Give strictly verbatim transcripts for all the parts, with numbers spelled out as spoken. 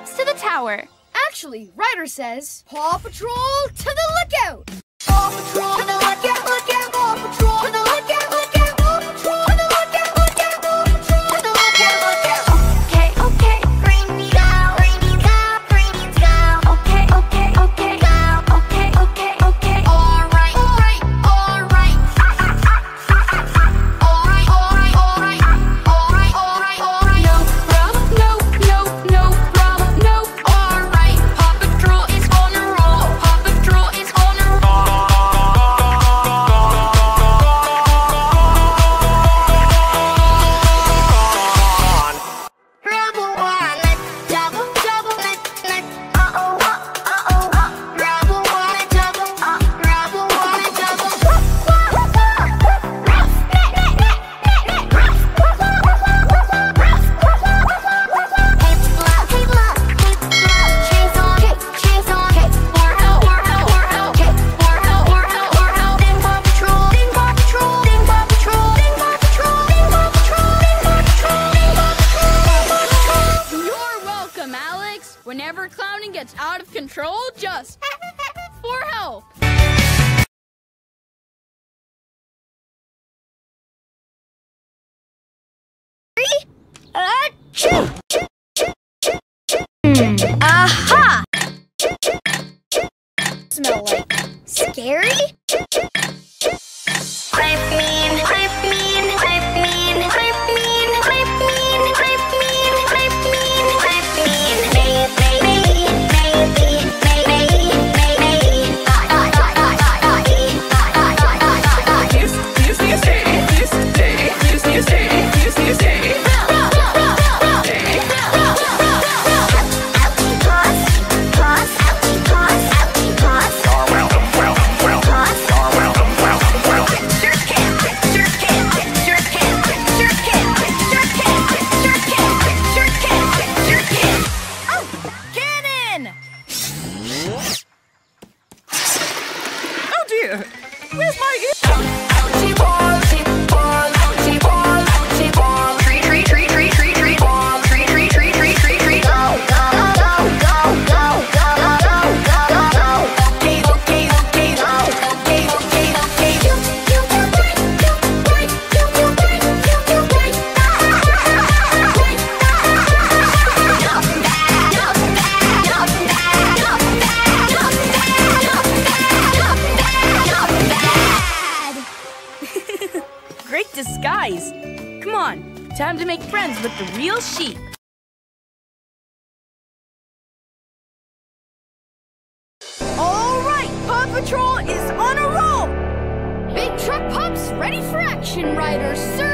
grown-ups to the tower. Actually, Ryder says, Paw Patrol to the lookout! Paw Patrol to the lookout, lookout, Paw Patrol to the lookout, lookout, Paw Patrol to the lookout, lookout, Paw Patrol to the lookout, lookout. Okay, okay, green go, green go, green go. Okay, okay, okay, go. Okay, okay, okay. All right, all right, all right. All right, all right, all right. All right, all right, all right. No problem, no, no, no problem, no. All right, Paw Patrol is on a roll. Paw Patrol is on a roll. Rebel one, double, double, let, let, uh oh, uh oh, uh. Rebel one, double, uh. Rebel one, double, whoop, whoop, whoop, whoop. Ruff, net, net, net, net, net. Ruff, whoop, whoop, whoop, whoop, whoop. Ruff, whoop, whoop, whoop, whoop, whoop. Hip flop, hip flop, hip flop. Chase on, kick, chase on, kick. War ho, war ho, war ho, kick. War ho, war ho, war ho. Then Paw Patrol, then Paw Patrol, then Paw Patrol, then Paw Patrol, then Paw Patrol, then Paw Patrol, then Paw Patrol. You're welcome, Alex. Whenever clowning gets out of control, just for help. Aha! Smell like scary? Creep mean, creep mean, creep mean, creep mean, creep mean, creep mean, creep mean, creep mean. Maybe, maybe, maybe, maybe, maybe. Dot, dot, dot, dot, dot, dot, e, dot, dot, dot, dot, dot, dot. This, this, this day, this day, this, this day, this, this day. Cannon! Oh dear! Where's my ear? Ouchie ball, ouchie ball, ouchie ball, ouchie ball. Tree, tree, tree, tree, tree, tree, ball. Tree, tree, tree, tree, tree, tree. Go, go, go, go, go, go, go, go, go, go. Okay, okay, okay, go. Okay, okay, okay. You, you, you, right, you, right, you, you, right, you, you, right. Great disguise. Come on, time to make friends with the real sheep. All right, Paw Patrol is on a roll. Big truck pups ready for action, Ryder, sir.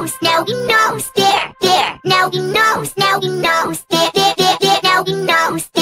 Nose, now he knows, there, there. Now he knows, now he knows, there, there, there, there. Now he knows.